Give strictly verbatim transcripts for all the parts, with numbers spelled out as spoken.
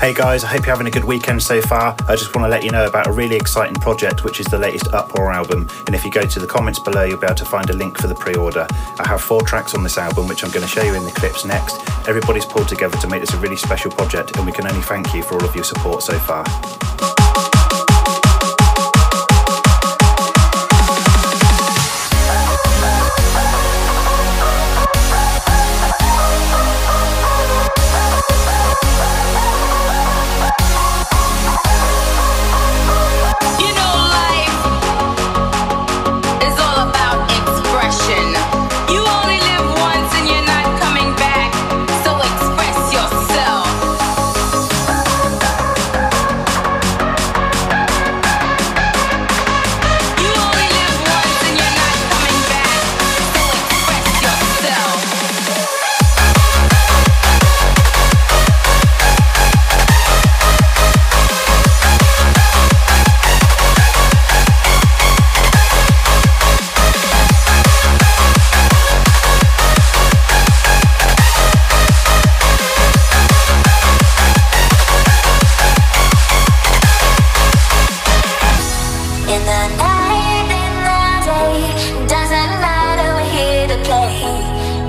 Hey guys, I hope you're having a good weekend so far. I just want to let you know about a really exciting project, which is the latest Uproar album. And if you go to the comments below, you'll be able to find a link for the pre-order. I have four tracks on this album, which I'm going to show you in the clips next. Everybody's pulled together to make this a really special project, and we can only thank you for all of your support so far.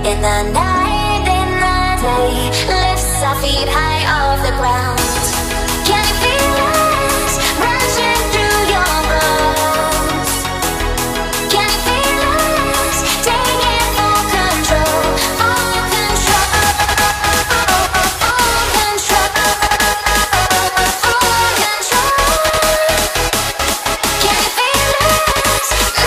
In the night, in the day, lifts our feet high off the ground. Can you feel us rushing through your bones? Can you feel us taking full control? Full control, full control, full control. Can you feel us? Ooh.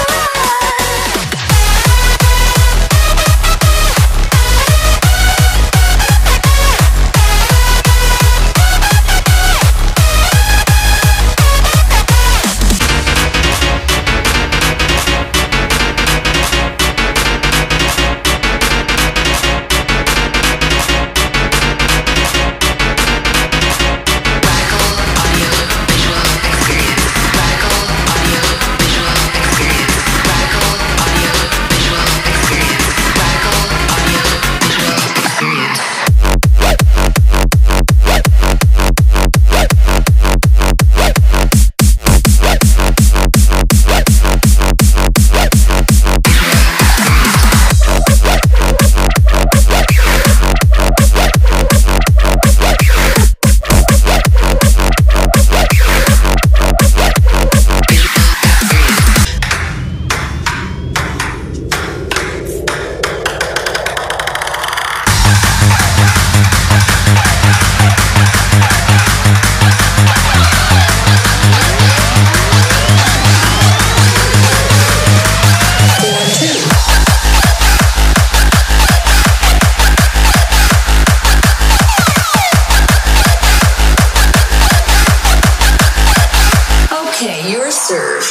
Okay, your serve.